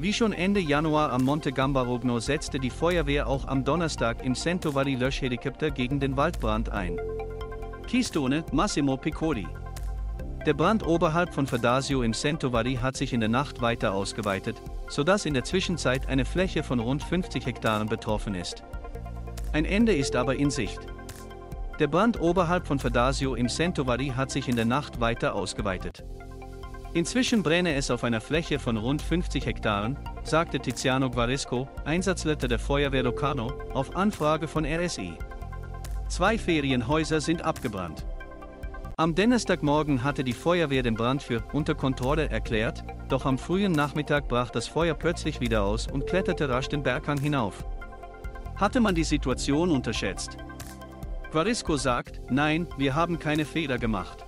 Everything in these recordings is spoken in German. Wie schon Ende Januar am Monte Gambarogno setzte die Feuerwehr auch am Donnerstag im Centovalli Löschhelikopter gegen den Waldbrand ein. Keystone/Massimo Piccoli. Der Brand oberhalb von Verdasio im Centovalli hat sich in der Nacht weiter ausgeweitet, sodass in der Zwischenzeit eine Fläche von rund 50 Hektaren betroffen ist. Ein Ende ist aber in Sicht. Der Brand oberhalb von Verdasio im Centovalli hat sich in der Nacht weiter ausgeweitet. Inzwischen brenne es auf einer Fläche von rund 50 Hektaren, sagte Tiziano Guarisco, Einsatzleiter der Feuerwehr Locarno, auf Anfrage von RSI. 2 Ferienhäuser sind abgebrannt. Am Donnerstagmorgen hatte die Feuerwehr den Brand für unter Kontrolle erklärt, doch am frühen Nachmittag brach das Feuer plötzlich wieder aus und kletterte rasch den Berghang hinauf. Hatte man die Situation unterschätzt? Guarisco sagt, nein, wir haben keine Fehler gemacht.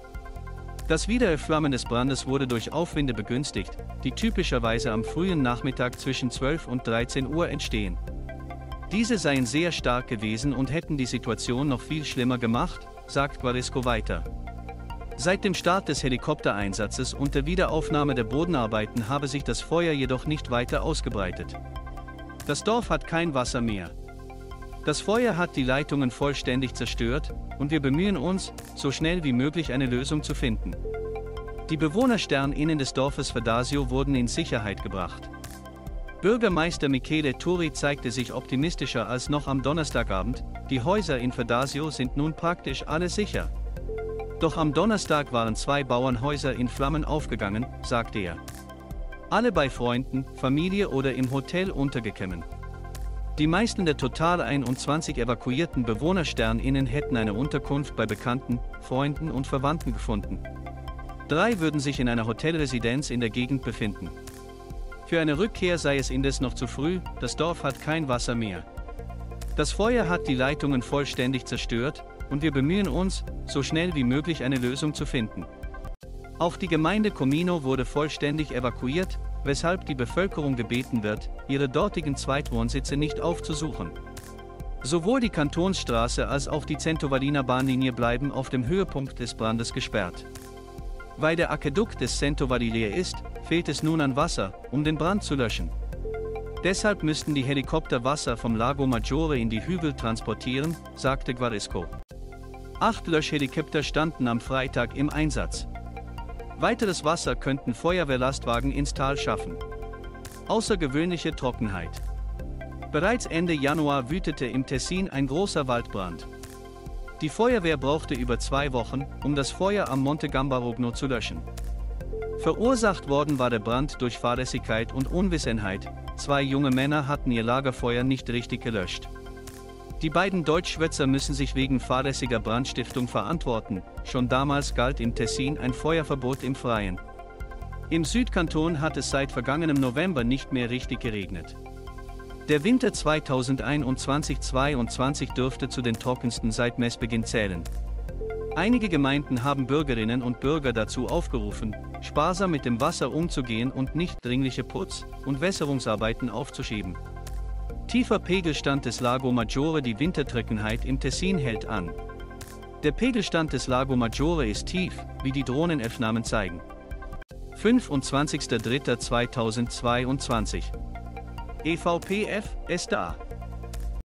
Das Wiedererflammen des Brandes wurde durch Aufwinde begünstigt, die typischerweise am frühen Nachmittag zwischen 12 und 13 Uhr entstehen. Diese seien sehr stark gewesen und hätten die Situation noch viel schlimmer gemacht, sagt Guarisco weiter. Seit dem Start des Helikoptereinsatzes und der Wiederaufnahme der Bodenarbeiten habe sich das Feuer jedoch nicht weiter ausgebreitet. Das Dorf hat kein Wasser mehr. Das Feuer hat die Leitungen vollständig zerstört, und wir bemühen uns, so schnell wie möglich eine Lösung zu finden. Die BewohnerInnen des Dorfes Verdasio wurden in Sicherheit gebracht. Bürgermeister Michele Turri zeigte sich optimistischer als noch am Donnerstagabend, die Häuser in Verdasio sind nun praktisch alle sicher. Doch am Donnerstag waren 2 Bauernhäuser in Flammen aufgegangen, sagte er. Alle bei Freunden, Familie oder im Hotel untergekommen. Die meisten der total 21 evakuierten BewohnerInnen hätten eine Unterkunft bei Bekannten, Freunden und Verwandten gefunden. 3 würden sich in einer Hotelresidenz in der Gegend befinden. Für eine Rückkehr sei es indes noch zu früh, das Dorf hat kein Wasser mehr. Das Feuer hat die Leitungen vollständig zerstört, und wir bemühen uns, so schnell wie möglich eine Lösung zu finden. Auch die Gemeinde Comino wurde vollständig evakuiert, weshalb die Bevölkerung gebeten wird, ihre dortigen Zweitwohnsitze nicht aufzusuchen. Sowohl die Kantonsstraße als auch die Centovalliner Bahnlinie bleiben auf dem Höhepunkt des Brandes gesperrt. Weil der Aquädukt des Centovalli leer ist, fehlt es nun an Wasser, um den Brand zu löschen. Deshalb müssten die Helikopter Wasser vom Lago Maggiore in die Hügel transportieren, sagte Guarisco. 8 Löschhelikopter standen am Freitag im Einsatz. Weiteres Wasser könnten Feuerwehrlastwagen ins Tal schaffen. Außergewöhnliche Trockenheit. Bereits Ende Januar wütete im Tessin ein großer Waldbrand. Die Feuerwehr brauchte über 2 Wochen, um das Feuer am Monte Gambarogno zu löschen. Verursacht worden war der Brand durch Fahrlässigkeit und Unwissenheit, 2 junge Männer hatten ihr Lagerfeuer nicht richtig gelöscht. Die beiden Deutschschwätzer müssen sich wegen fahrlässiger Brandstiftung verantworten, schon damals galt im Tessin ein Feuerverbot im Freien. Im Südkanton hat es seit vergangenem November nicht mehr richtig geregnet. Der Winter 2021-22 dürfte zu den trockensten seit Messbeginn zählen. Einige Gemeinden haben Bürgerinnen und Bürger dazu aufgerufen, sparsam mit dem Wasser umzugehen und nicht dringliche Putz- und Wässerungsarbeiten aufzuschieben. Tiefer Pegelstand des Lago Maggiore. Die Wintertrockenheit im Tessin hält an. Der Pegelstand des Lago Maggiore ist tief, wie die Drohnenaufnahmen zeigen. 25.03.2022 EVPF, SDA